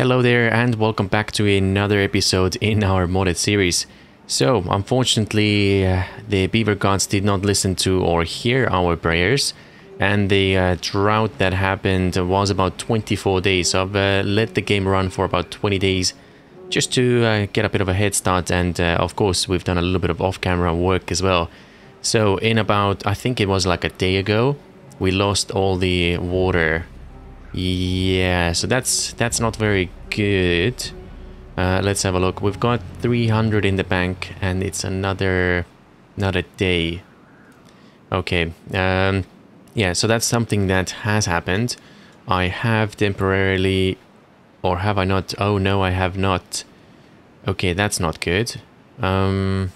Hello there and welcome back to another episode in our modded series. So unfortunately the beaver gods did not listen to or hear our prayers, and the drought that happened was about 24 days. So I've let the game run for about 20 days just to get a bit of a head start, and of course we've done a little bit of off-camera work as well. So in about, I think it was like a day ago, we lost all the water. Yeah, so that's not very good. Let's have a look. We've got 300 in the bank, and it's another day. Okay. Yeah, so that's something that has happened. I have temporarily, or have I not? Oh no, I have not. Okay, that's not good. I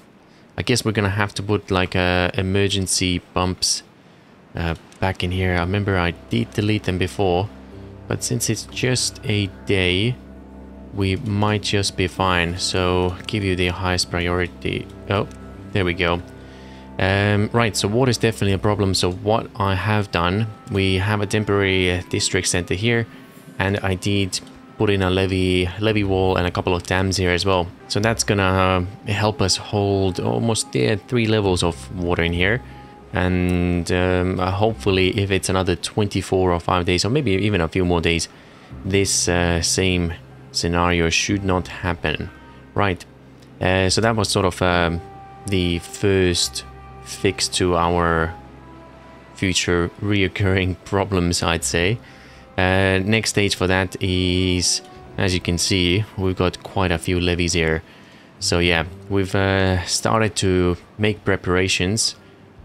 guess we're gonna have to put like emergency pumps back in here. I remember I did delete them before. But since it's just a day, we might just be fine. So give you the highest priority. Oh, there we go. Right, so water is definitely a problem. So what I have done, we have a temporary district center here, and I did put in a levee wall and a couple of dams here as well. So that's gonna help us hold almost 3 levels of water in here. And hopefully if it's another 24 or 5 days, or maybe even a few more days, this same scenario should not happen. Right, so that was sort of the first fix to our future reoccurring problems, I'd say. Next stage for that is, as you can see, we've got quite a few levees here. So yeah, we've started to make preparations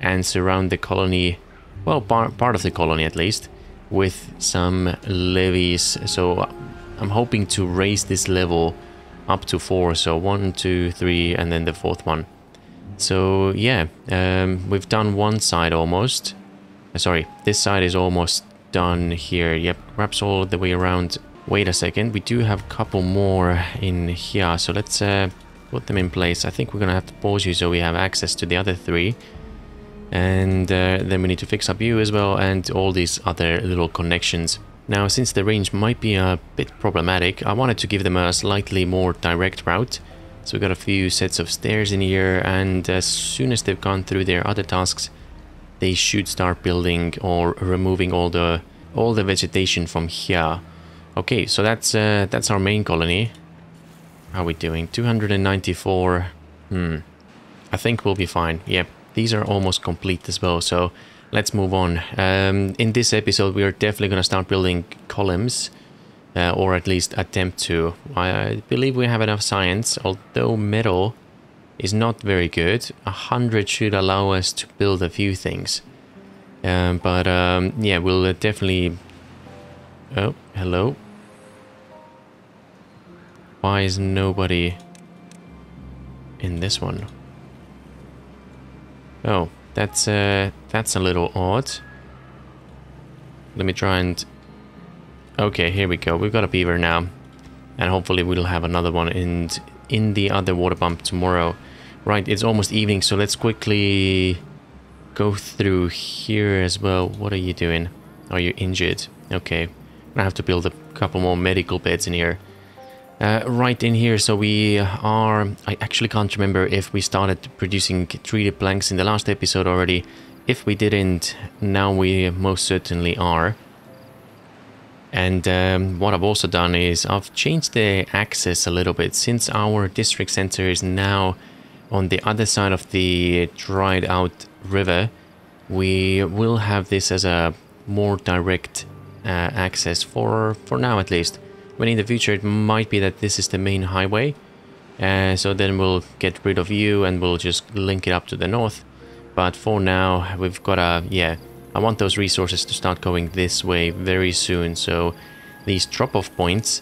and surround the colony, well, part of the colony at least, with some levees. So I'm hoping to raise this level up to 4, so 1, 2, 3, and then the 4th one. So yeah, we've done one side almost. Sorry, this side is almost done here. Yep, wraps all the way around. Wait a second, we do have a couple more in here, so let's put them in place. I think we're gonna have to pause you so we have access to the other 3. And then we need to fix up you as well, and all these other little connections. Now, since the range might be a bit problematic, I wanted to give them a slightly more direct route. So we've got a few sets of stairs in here, and as soon as they've gone through their other tasks, they should start building or removing all the vegetation from here. Okay, so that's our main colony. How are we doing? 294. I think we'll be fine. Yep. These are almost complete as well, so let's move on. In this episode, we are definitely going to start building columns, or at least attempt to. I believe we have enough science, although metal is not very good. 100 should allow us to build a few things. Yeah, we'll definitely... Oh, hello. Why is nobody in this one? Oh, that's a little odd. Let me try and... Okay, here we go. We've got a beaver now. And hopefully we'll have another one in the other water pump tomorrow. Right, it's almost evening, so let's quickly go through here as well. What are you doing? Are you injured? Okay. I have to build a couple more medical beds in here. Right in here, so we are... I actually can't remember if we started producing 3D planks in the last episode already. If we didn't, now we most certainly are. And what I've also done is I've changed the axis a little bit. Since our district center is now on the other side of the dried out river, we will have this as a more direct access for now at least. When in the future it might be that this is the main highway, so then we'll get rid of you and we'll just link it up to the north. But for now we've got a... yeah, I want those resources to start going this way very soon, so these drop-off points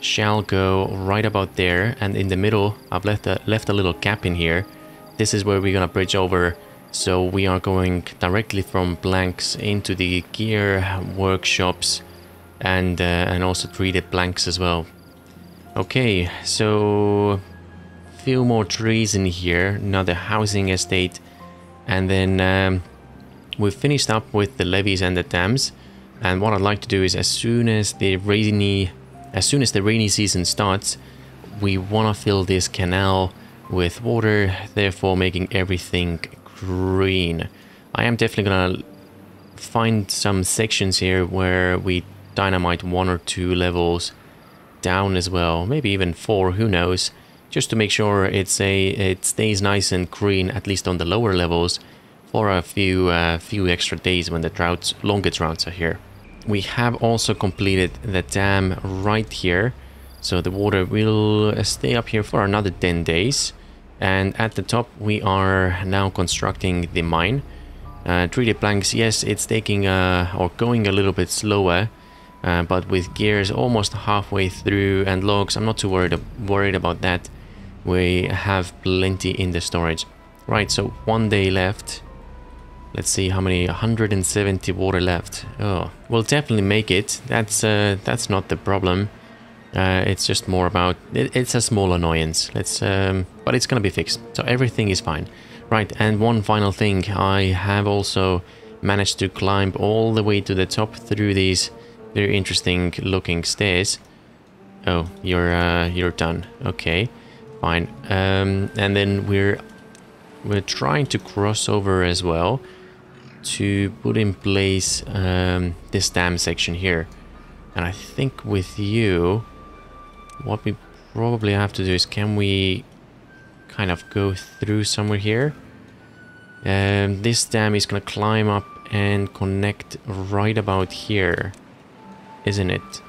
shall go right about there, and in the middle I've left a little gap in here. This is where we're gonna bridge over, so we are going directly from blanks into the gear workshops. And also 3D planks as well. Okay, so a few more trees in here, another housing estate, and then we've finished up with the levees and the dams. And what I'd like to do is, as soon as the rainy as soon as the rainy season starts, we want to fill this canal with water, therefore making everything green. I am definitely gonna find some sections here where we dynamite 1 or 2 levels down as well, maybe even 4, who knows, just to make sure it stays nice and green, at least on the lower levels, for a few extra days when the longer droughts are here. We have also completed the dam right here, so the water will stay up here for another 10 days. And at the top we are now constructing the mine. 3D planks, yes, it's taking or going a little bit slower, but with gears almost halfway through and logs, I'm not too worried about that. We have plenty in the storage. Right, so 1 day left. Let's see how many, 170 water left. Oh, we'll definitely make it. That's not the problem. It's just more about it's a small annoyance. Let's but it's gonna be fixed, so everything is fine. Right, and one final thing, I have also managed to climb all the way to the top through these very interesting looking stairs. Oh, you're done. Okay, fine. And then we're trying to cross over as well to put in place this dam section here. And I think with you, what we probably have to do is, can we kind of go through somewhere here? This dam is going to climb up and connect right about here, isn't it?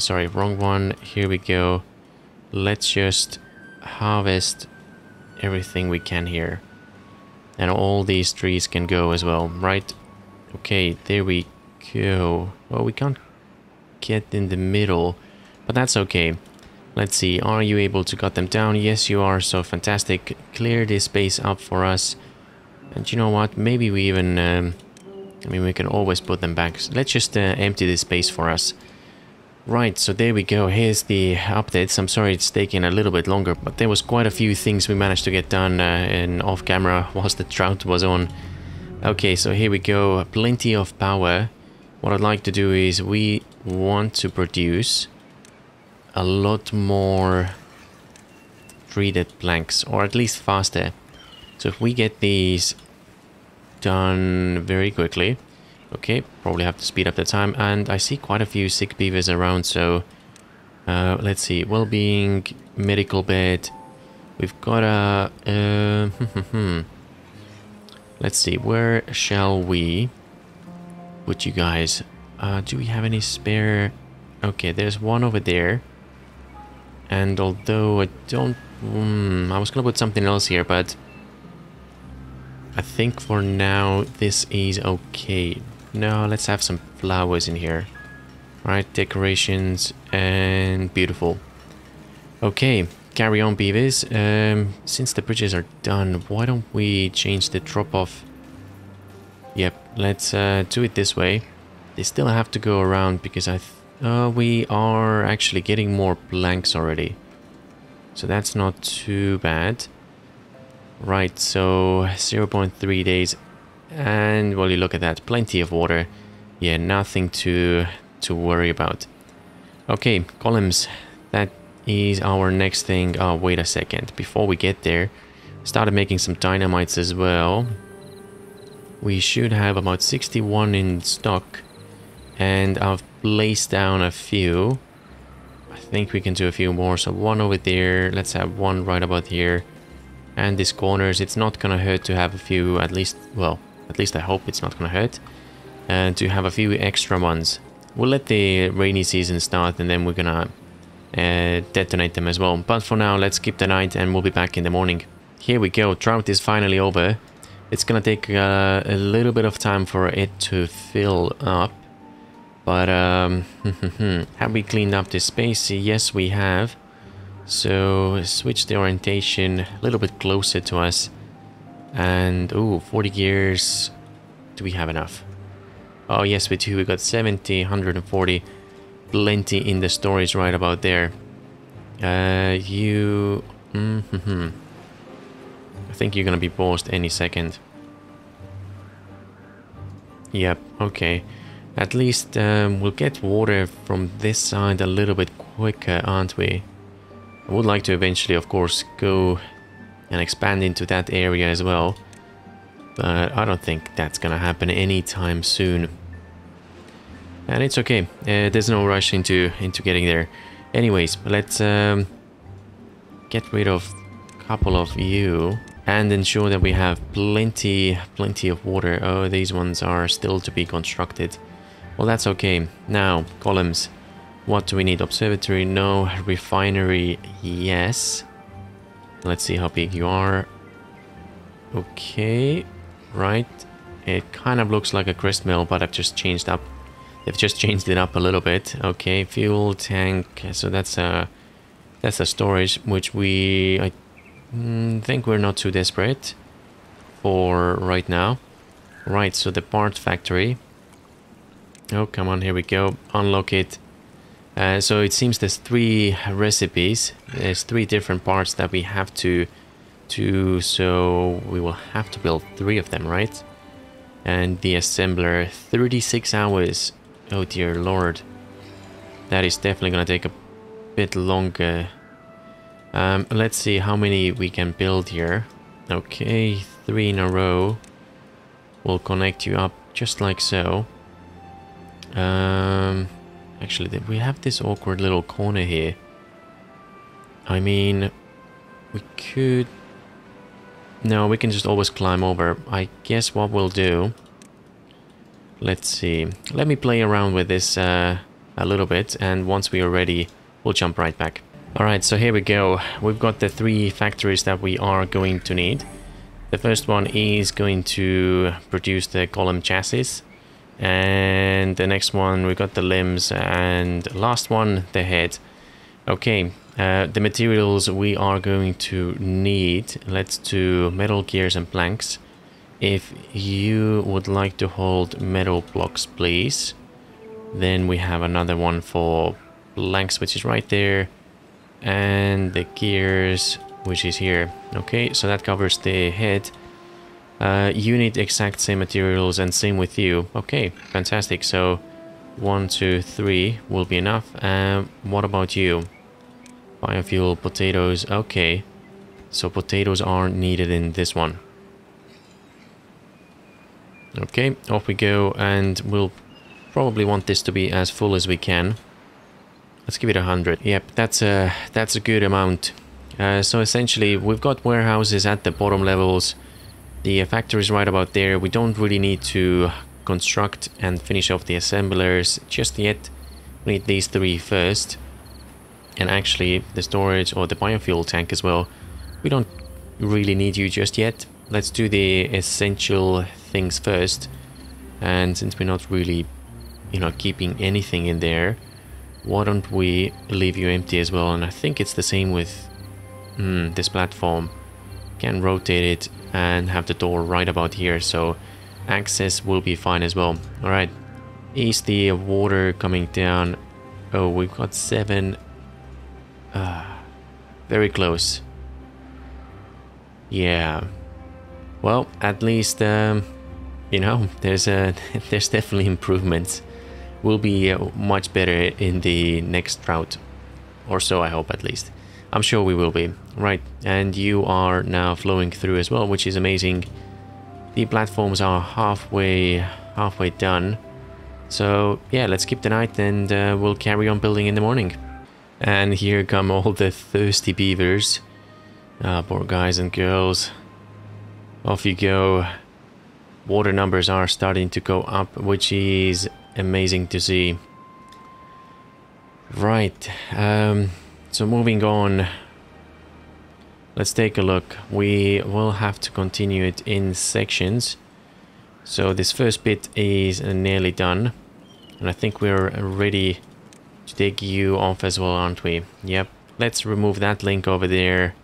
Sorry, wrong one. Here we go. Let's just harvest everything we can here. And all these trees can go as well, right? Okay, there we go. Well, we can't get in the middle, but that's okay. Let's see, are you able to cut them down? Yes, you are, so fantastic. Clear this space up for us. And you know what, maybe we even I mean, we can always put them back. Let's just empty this space for us. Right, so there we go. Here's the updates. I'm sorry it's taking a little bit longer, but there was quite a few things we managed to get done in off camera whilst the drought was on. Okay, so here we go. Plenty of power. What I'd like to do is, we want to produce a lot more 3D planks, or at least faster. So if we get these done very quickly. Okay, probably have to speed up the time. And I see quite a few sick beavers around, so let's see. Well-being, medical bed. We've got a let's see, where shall we put you guys? Do we have any spare? Okay, there's one over there. And although I don't I was gonna put something else here, but I think for now this is okay. No, let's have some flowers in here. All right, decorations and beautiful. Okay, carry on, beavers. Since the bridges are done, why don't we change the drop-off? Yep, let's do it this way. They still have to go around because we are actually getting more planks already. So that's not too bad. Right, so 0.3 days. And well, you look at that, plenty of water. Yeah, nothing to worry about. Okay, columns, that is our next thing. Oh, wait a second, before we get there, started making some dynamites as well. We should have about 61 in stock, and I've placed down a few. I think we can do a few more, so one over there, let's have one right about here. And these corners, it's not gonna hurt to have a few, at least, well, at least I hope it's not gonna hurt, and to have a few extra ones. We'll let the rainy season start, and then we're gonna detonate them as well. But for now, let's skip the night, and we'll be back in the morning. Here we go, drought is finally over. It's gonna take a little bit of time for it to fill up, but have we cleaned up this space? Yes, we have. So switch the orientation a little bit closer to us, and ooh, 40 gears. Do we have enough? Oh yes, we do. We got 70, 140, plenty in the storage right about there. I think you're gonna be paused any second. Yep. Okay. At least we'll get water from this side a little bit quicker, aren't we? I would like to eventually, of course, go and expand into that area as well. But I don't think that's gonna happen anytime soon. And it's okay. There's no rush into getting there. Anyways, let's get rid of a couple of you and ensure that we have plenty of water. Oh, these ones are still to be constructed. Well, that's okay. Now, columns. What do we need? Observatory? No. Refinery? Yes. Let's see how big you are. Okay. Right. It kind of looks like a grist mill, but I've just changed up. They've just changed it up a little bit. Okay. Fuel tank. So that's a storage, which I think we're not too desperate for right now. Right. So the part factory. Oh, come on. Here we go. Unlock it. So it seems there's three recipes, there's three different parts that we have to do, so we will have to build three of them, right? And the assembler, 36 hours, oh dear lord, that is definitely gonna take a bit longer. Let's see how many we can build here. Okay, three in a row. We'll connect you up just like so. Actually, we have this awkward little corner here. I mean, we could... No, we can just always climb over. I guess what we'll do... Let's see. Let me play around with this a little bit. And once we are ready, we'll jump right back. Alright, so here we go. We've got the three factories that we are going to need. The first one is going to produce the column chassis. And the next one, we got the limbs, and last one, the head. Okay, the materials we are going to need. Let's do metal gears and planks. If you would like to hold metal blocks, please. Then we have another one for planks, which is right there. And the gears, which is here. Okay, so that covers the head. You need exact same materials and same with you. Okay, fantastic. So 1, 2, 3 will be enough. What about you? Biofuel, potatoes. Okay, so potatoes are needed in this one. Okay, off we go, and we'll probably want this to be as full as we can. Let's give it 100. Yep, that's a good amount. So essentially, we've got warehouses at the bottom levels. The factory is right about there. We don't really need to construct and finish off the assemblers just yet. We need these three first. And actually, the storage or the biofuel tank as well. We don't really need you just yet. Let's do the essential things first. And since we're not really, you know, keeping anything in there, why don't we leave you empty as well? And I think it's the same with this platform. Can rotate it and have the door right about here, so access will be fine as well. All right, is the water coming down? Oh, we've got 7. Very close. Yeah, well, at least you know, there's definitely improvements. We'll be much better in the next drought, or so I hope. At least I'm sure we will be. Right, and you are now flowing through as well, which is amazing. The platforms are halfway done. So yeah, let's skip the night, and we'll carry on building in the morning. And here come all the thirsty beavers. Poor guys and girls. Off you go. Water numbers are starting to go up, which is amazing to see. Right, so moving on, let's take a look. We will have to continue it in sections. So this first bit is nearly done. And I think we're ready to take you off as well, aren't we? Yep. Let's remove that link over there.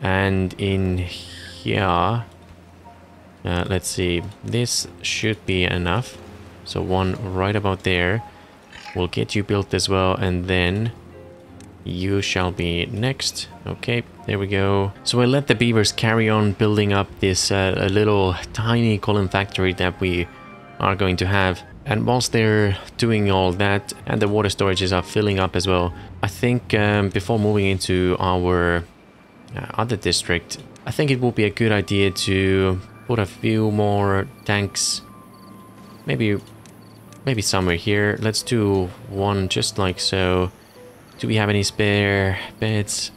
And in here, let's see. This should be enough. So one right about there. We'll get you built as well, and then... you shall be next. Okay, there we go. So we'll let the beavers carry on building up this little tiny column factory that we are going to have. And whilst they're doing all that and the water storages are filling up as well, I think before moving into our other district, I think it will be a good idea to put a few more tanks, maybe somewhere here. Let's do one just like so. Do we have any spare beds?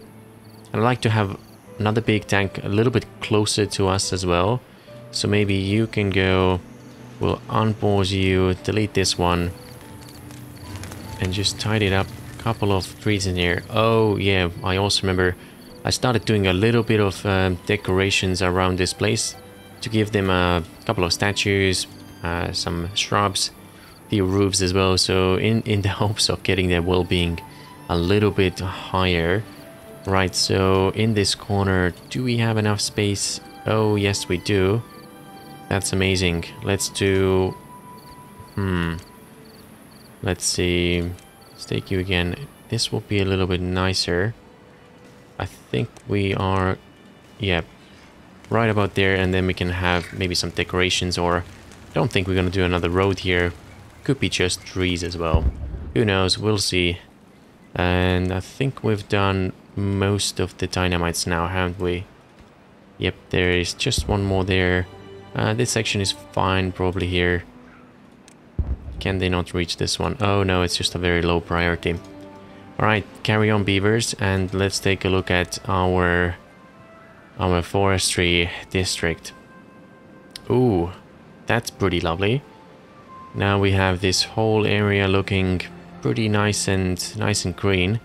I'd like to have another big tank a little bit closer to us as well. So maybe you can go, we'll unpause you, delete this one, and just tidy it up. A couple of trees in here. Oh yeah, I also remember I started doing a little bit of decorations around this place to give them a couple of statues, some shrubs, the roofs as well. So in the hopes of getting their well-being a little bit higher. Right, so in this corner, do we have enough space? Oh, yes, we do. That's amazing. Let's do... Let's see. Let's take you again. This will be a little bit nicer. I think we are... Yeah, right about there. And then we can have maybe some decorations, or... I don't think we're going to do another road here. Could be just trees as well. Who knows? We'll see. And I think we've done most of the dynamites now, haven't we? Yep, there is just one more there. This section is fine, probably here. Can they not reach this one? Oh no, it's just a very low priority. Alright, carry on, beavers, and let's take a look at our forestry district. Ooh, that's pretty lovely. Now we have this whole area looking pretty nice and green.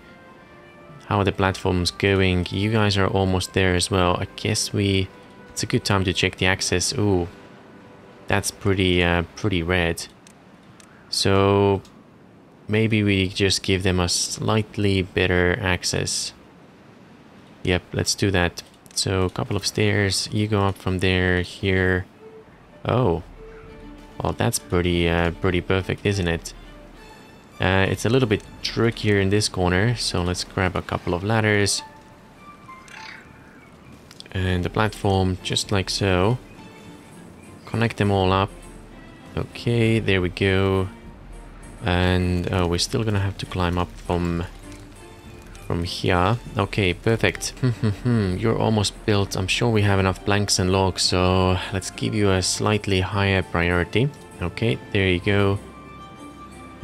How are the platforms going? You guys are almost there as well. I guess it's a good time to check the access. Ooh, that's pretty red. So maybe we just give them a slightly better access. Yep, let's do that. So a couple of stairs. You go up from there here. Oh, well, that's pretty perfect, isn't it? It's a little bit trickier in this corner, so let's grab a couple of ladders. And the platform, just like so. Connect them all up. Okay, there we go. And we're still gonna have to climb up from here. Okay, perfect. You're almost built. I'm sure we have enough planks and logs, so let's give you a slightly higher priority. Okay, there you go.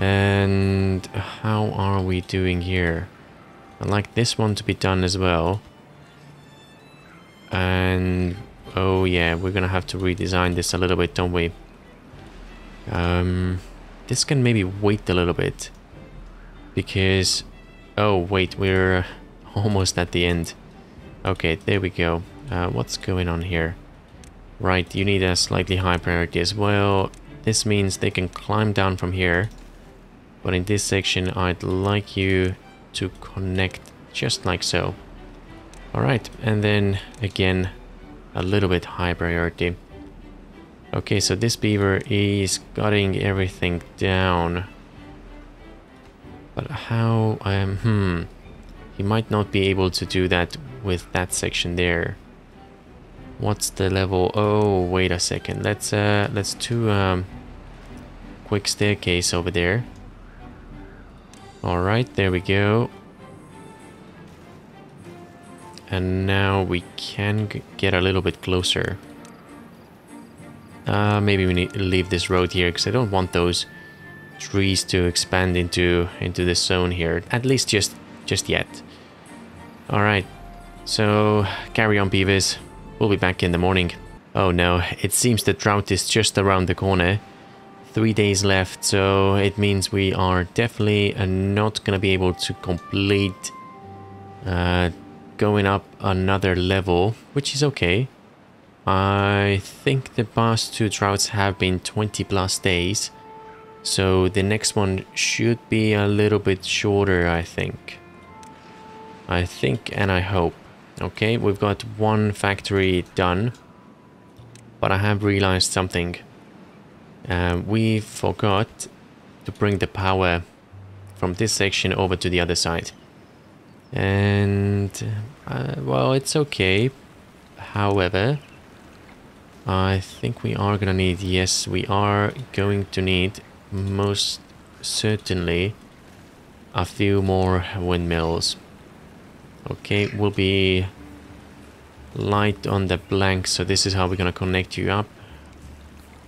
And how are we doing here? I'd like this one to be done as well. And oh yeah, we're gonna have to redesign this a little bit, don't we? This can maybe wait a little bit, because oh wait, we're almost at the end. Okay, there we go. What's going on here? Right, you need a slightly high priority as well. This means they can climb down from here. But in this section, I'd like you to connect just like so. Alright, and then again, a little bit high priority. Okay, so this beaver is cutting everything down. But how... he might not be able to do that with that section there. What's the level? Oh, wait a second. Let's do quick staircase over there. Alright, there we go. And now we can get a little bit closer. Maybe we need to leave this road here, because I don't want those trees to expand into this zone here. At least just yet. Alright, so carry on, beavers. We'll be back in the morning. Oh no, it seems the drought is just around the corner. 3 days left, so it means we are definitely not gonna be able to complete going up another level, which is okay. I think the past two droughts have been 20+ days, so the next one should be a little bit shorter, I think and I hope. Okay, we've got one factory done, but I have realized something. We forgot to bring the power from this section over to the other side. And, well, it's okay. However, I think we are going to need... Yes, we are going to need most certainly a few more windmills. Okay, we'll be light on the blank, so this is how we're gonna connect you up.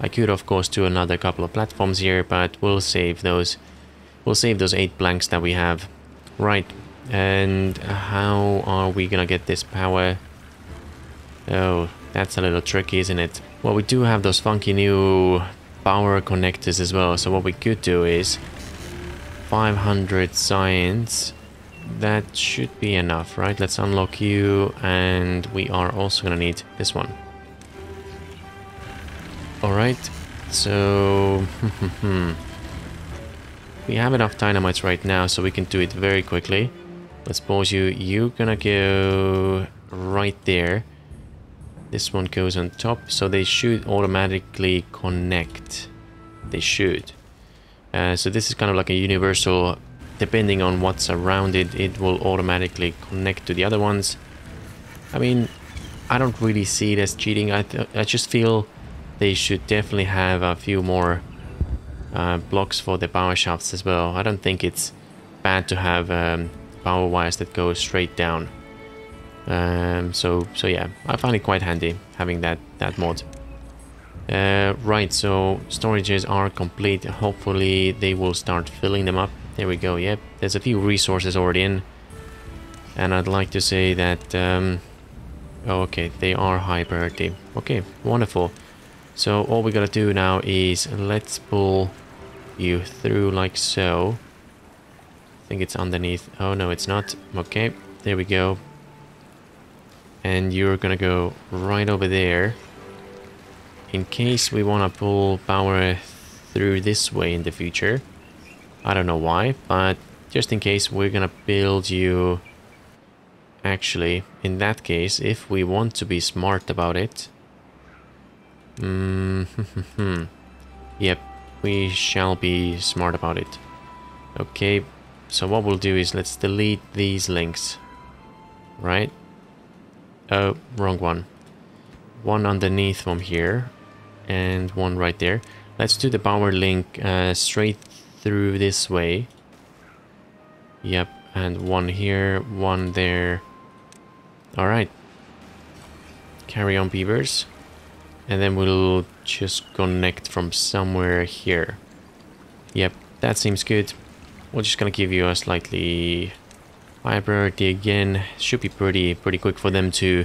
I could of course do another couple of platforms here, but we'll save those. We'll save those 8 blanks that we have. Right, and how are we gonna get this power? Oh, that's a little tricky, isn't it? Well, we do have those funky new power connectors as well, so what we could do is 500 science. That should be enough, right? Let's unlock you, and we are also gonna need this one. Alright, so we have enough dynamites right now, so we can do it very quickly. Let's pause you. You're gonna go right there. This one goes on top, so they should automatically connect. They should. So this is kind of like a universal, depending on what's around it, it will automatically connect to the other ones. I mean, I don't really see it as cheating. I just feel they should definitely have a few more blocks for the power shafts as well. I don't think it's bad to have power wires that go straight down. So yeah, I find it quite handy having that mod. Right, so storages are complete. Hopefully they will start filling them up. There we go. Yep, there's a few resources already in, and I'd like to say that okay, they are high priority. Okay, wonderful. So all we gotta do now is let's pull you through like so. I think it's underneath. Oh no, it's not. Okay, there we go. And you're gonna go right over there. In case we wanna pull power through this way in the future. I don't know why, but just in case, we're gonna build you. Actually, in that case, if we want to be smart about it. Yep, we shall be smart about it. Okay, so what we'll do is let's delete these links. Right? Oh, wrong one. One underneath from here, and one right there. Let's do the power link straight through this way. Yep, and one here, one there. Alright. Carry on, beavers. And then we'll just connect from somewhere here. Yep, that seems good. We're just gonna give you a slightly high priority again. Should be pretty quick for them to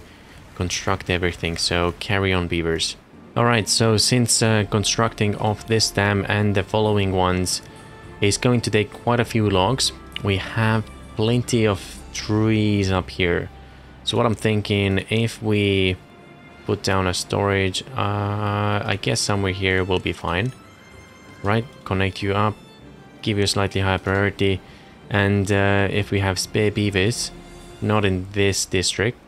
construct everything, so carry on, beavers. Alright, so since constructing of this dam and the following ones is going to take quite a few logs, we have plenty of trees up here. So what I'm thinking, if we put down a storage, I guess somewhere here will be fine. Right, connect you up, give you a slightly higher priority, and if we have spare beavers, not in this district,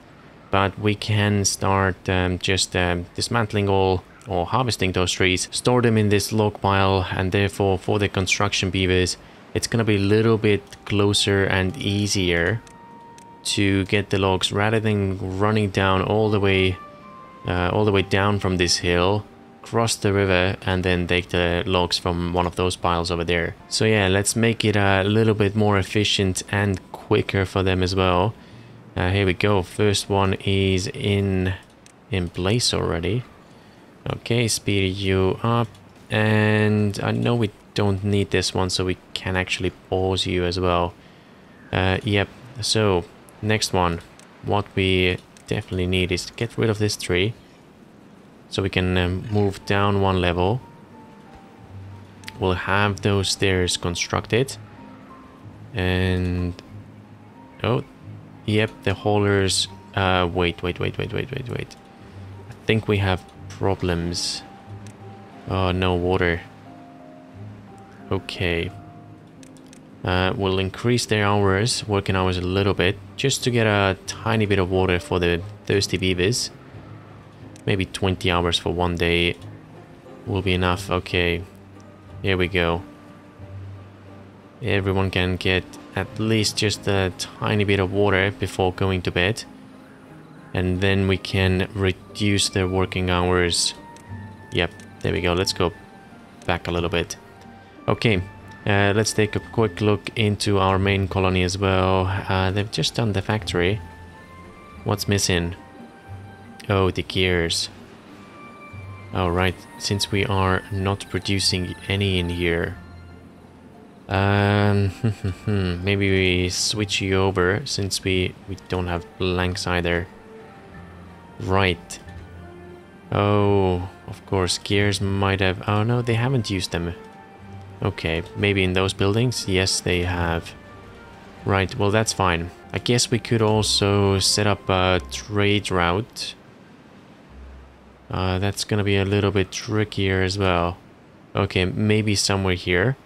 but we can start dismantling all or harvesting those trees, store them in this log pile, and therefore for the construction beavers, it's gonna be a little bit closer and easier to get the logs rather than running down all the way down from this hill, cross the river, and then take the logs from one of those piles over there. So yeah, let's make it a little bit more efficient and quicker for them as well. Here we go. First one is in place already. Okay, speed you up. And I know we don't need this one, so we can actually pause you as well. Yep, so next one. What we definitely need is to get rid of this tree, so we can move down one level. We'll have those stairs constructed, and oh yep, the haulers. Wait, I think we have problems. Oh no, water. Okay, we'll increase their hours, working hours a little bit, just to get a tiny bit of water for the thirsty beavers. Maybe 20 hours for one day will be enough. Okay, here we go. Everyone can get at least just a tiny bit of water before going to bed, and then we can reduce their working hours. Yep, there we go. Let's go back a little bit. Okay, let's take a quick look into our main colony as well. They've just done the factory. What's missing? Oh, the gears. Alright, since we are not producing any in here. Maybe we switch you over, since we don't have blanks either. Right. Oh, of course, gears might have... Oh no, they haven't used them. Okay, maybe in those buildings? Yes, they have. Right, well that's fine. I guess we could also set up a trade route. That's gonna be a little bit trickier as well. Okay, maybe somewhere here.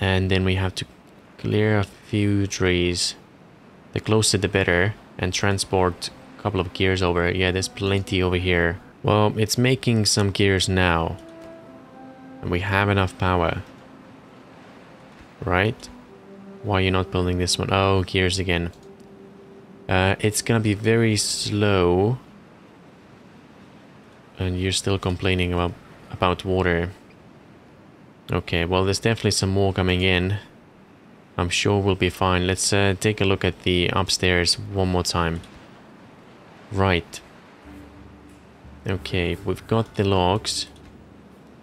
And then we have to clear a few trees. The closer the better. And transport a couple of gears over. Yeah, there's plenty over here. Well, it's making some gears now. And we have enough power. Right? Why are you not building this one? Oh, gears again. It's gonna be very slow. And you're still complaining about water. Okay, well, there's definitely some more coming in. I'm sure we'll be fine. Let's take a look at the upstairs one more time. Right. Okay, we've got the logs.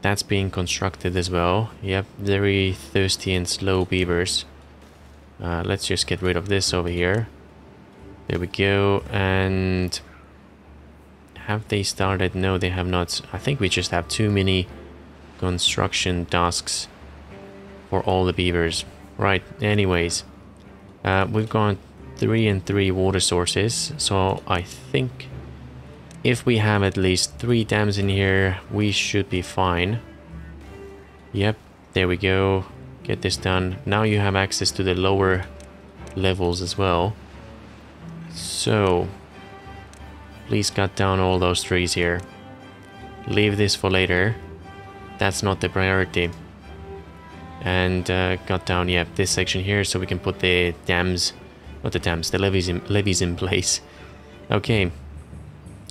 That's being constructed as well. Yep, very thirsty and slow beavers. Let's just get rid of this over here. There we go, and... Have they started? No, they have not. I think we just have too many construction tasks for all the beavers. Right, anyways. We've got 3 and 3 water sources. So I think if we have at least 3 dams in here, we should be fine. Yep, there we go. Get this done. Now you have access to the lower levels as well. So... Please cut down all those trees here. Leave this for later. That's not the priority. And cut down, yeah, this section here so we can put the dams, not the dams, the levees in place. Okay.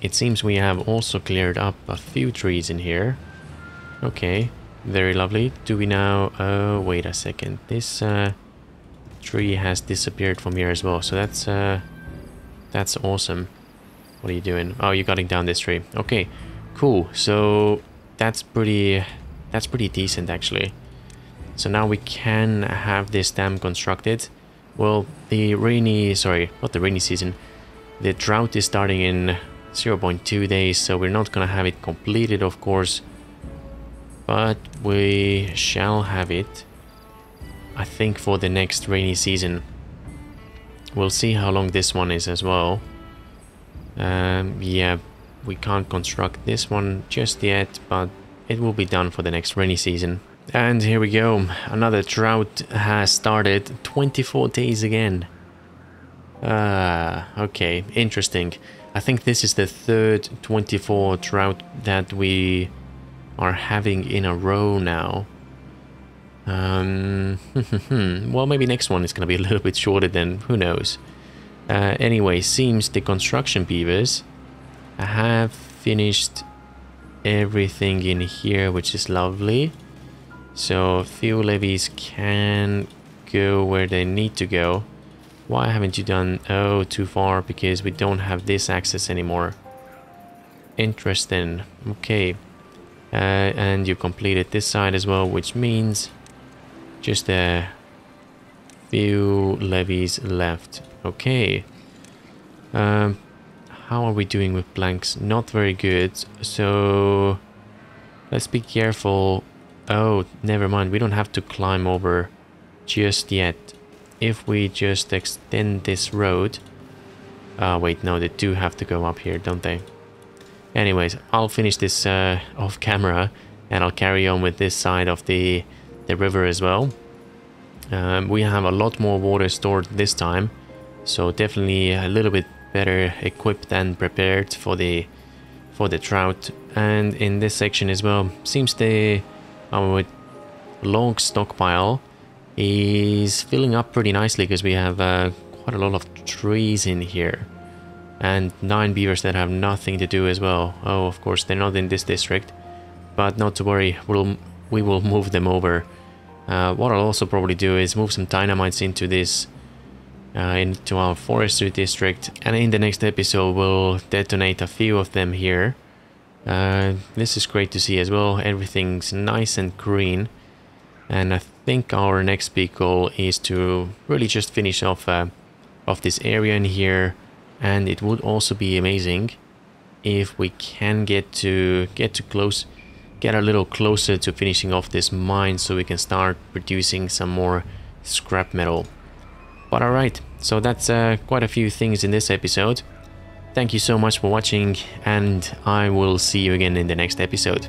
It seems we have also cleared up a few trees in here. Okay, very lovely. Do we now... Oh, wait a second. This tree has disappeared from here as well, so that's awesome. What are you doing? Oh, you're cutting down this tree. Okay, cool. So that's pretty decent actually. So now we can have this dam constructed. Well, the drought is starting in 0.2 days, so we're not gonna have it completed, of course. But we shall have it, I think, for the next rainy season. We'll see how long this one is as well. Yeah, we can't construct this one just yet, but it will be done for the next rainy season. And here we go. Another drought has started. 24 days again. Okay, interesting. I think this is the third 24 drought that we are having in a row now. Well, maybe next one is going to be a little bit shorter then. Who knows? Anyway, seems the construction beavers have finished everything in here, which is lovely. So a few levees can go where they need to go. Why haven't you done... Oh, too far, because we don't have this access anymore. Interesting. Okay. And you completed this side as well, which means just a few levees left. Okay, how are we doing with blanks? Not very good, so let's be careful. Oh, never mind, we don't have to climb over just yet. If we just extend this road... wait, no, they do have to go up here, don't they? Anyways, I'll finish this off camera, and I'll carry on with this side of the river as well. We have a lot more water stored this time. So definitely a little bit better equipped and prepared for the drought. And in this section as well, seems our log stockpile is filling up pretty nicely, because we have quite a lot of trees in here. And 9 beavers that have nothing to do as well. Oh, of course, they're not in this district. But not to worry, we will move them over What I'll also probably do is move some dynamites into this, into our forestry district, and in the next episode we'll detonate a few of them here. This is great to see as well. Everything's nice and green, and I think our next big goal is to really just finish off this area in here. And it would also be amazing if we can get a little closer to finishing off this mine, so we can start producing some more scrap metal. But alright, so that's quite a few things in this episode. Thank you so much for watching, and I will see you again in the next episode.